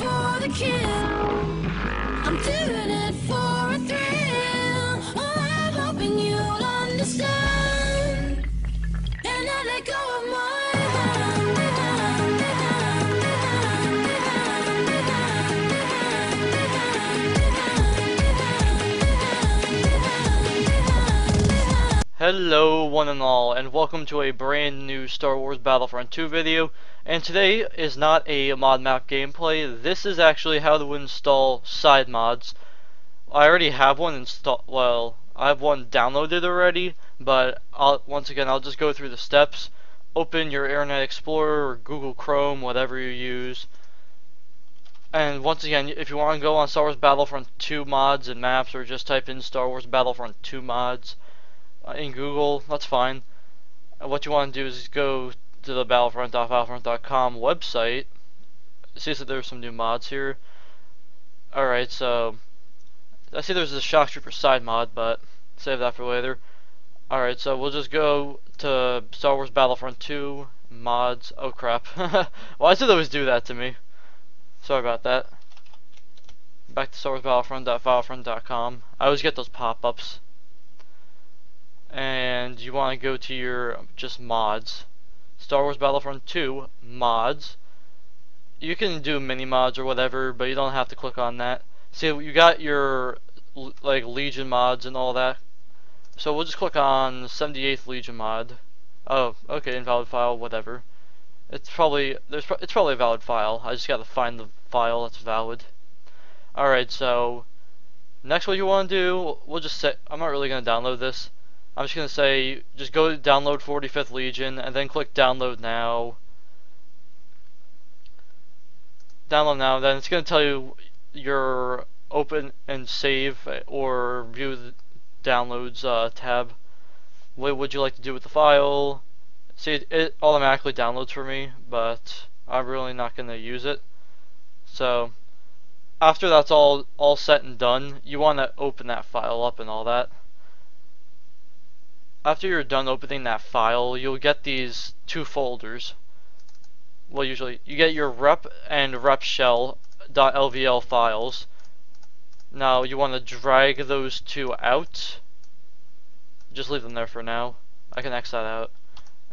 for the kill. I'm doing it for a thrill. Well, I'm hoping you'll understand. And I let go of my hello one and all, and welcome to a brand new Star Wars Battlefront 2 video. And today is not a mod map gameplay. This is actually how to install side mods. I already have one installed, well, I have one downloaded already, but once again I'll just go through the steps. Open your Internet Explorer or Google Chrome, whatever you use. And once again, if you want to go on Star Wars Battlefront 2 mods and maps, or just type in Star Wars Battlefront 2 mods in Google, that's fine. What you want to do is go to the battlefront.filefront.com website. See that there's some new mods here. Alright, so I see there's a Shock Trooper side mod, but save that for later. Alright, so we'll just go to Star Wars Battlefront 2 mods. Oh crap. Why does it always do that to me? Sorry about that. Back to Star Wars battlefront.filefront.com. I always get those pop-ups. And you want to go to your just mods, Star Wars Battlefront 2 mods. You can do mini mods or whatever, but you don't have to click on that. See, you got your like Legion mods and all that, so we'll just click on 78th Legion mod. Oh, okay, invalid file, whatever. It's probably a valid file. I just gotta find the file that's valid. All right, so next what you want to do, we'll just say I'm not really gonna download this. I'm just going to say, just go download 45th Legion, and then click download now. Download now, then it's going to tell you your open and save or view the downloads tab. What would you like to do with the file? See, it automatically downloads for me, but I'm really not going to use it. So, after that's all set and done, you want to open that file up and all that. After you're done opening that file, you'll get these two folders. Well, usually you get your rep and repshell.lvl files. Now you want to drag those two out. Just leave them there for now. I can X that out.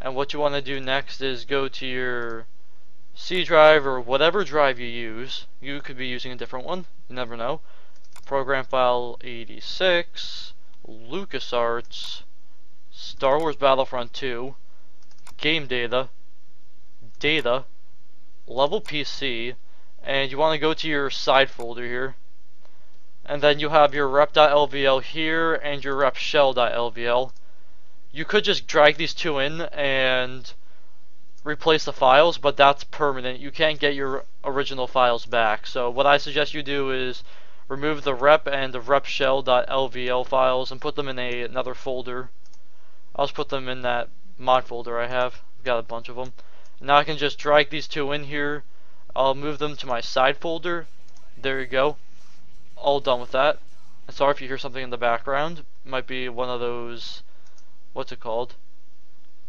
And what you want to do next is go to your C drive or whatever drive you use. You could be using a different one, you never know. Program file 86, LucasArts, Star Wars Battlefront 2, game data, level PC, and you want to go to your side folder here. And then you have your rep.lvl here and your repshell.lvl. You could just drag these two in and replace the files, but that's permanent. You can't get your original files back. So what I suggest you do is remove the rep and the repshell.lvl files and put them in another folder. I'll just put them in that mod folder I have. I've got a bunch of them. Now I can just drag these two in here. I'll move them to my side folder. There you go. All done with that. I'm sorry if you hear something in the background. It might be one of those... what's it called?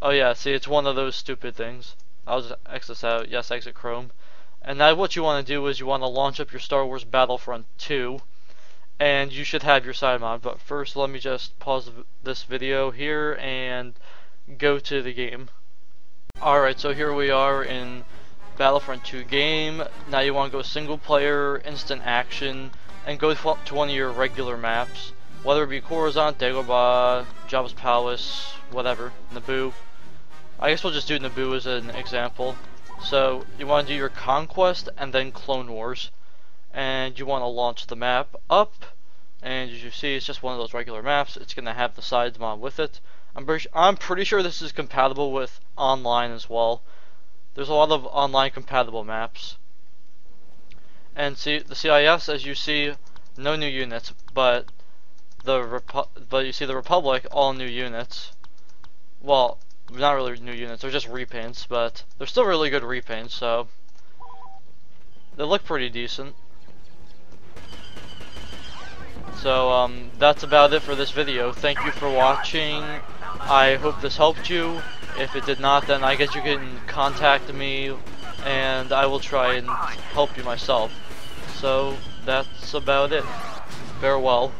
Oh yeah, see, it's one of those stupid things. I'll just exit this out. Yes, exit Chrome. And now what you want to do is you want to launch up your Star Wars Battlefront 2. And you should have your side mod, but first let me just pause this video here and go to the game. Alright, so here we are in Battlefront 2 game. Now you want to go single player, instant action, and go to one of your regular maps, whether it be Coruscant, Dagobah, Jabba's Palace, whatever, Naboo. I guess we'll just do Naboo as an example. So you want to do your Conquest and then Clone Wars. And you want to launch the map up, and as you see, it's just one of those regular maps. It's going to have the sides mod with it. I'm pretty sure this is compatible with online as well. There's a lot of online compatible maps. And see the CIS, as you see, no new units, but you see the Republic, all new units. Well, not really new units. They're just repaints, but they're still really good repaints. So they look pretty decent. So that's about it for this video. Thank you for watching. I hope this helped you. If it did not, then I guess you can contact me and I will try and help you myself. So that's about it. Farewell.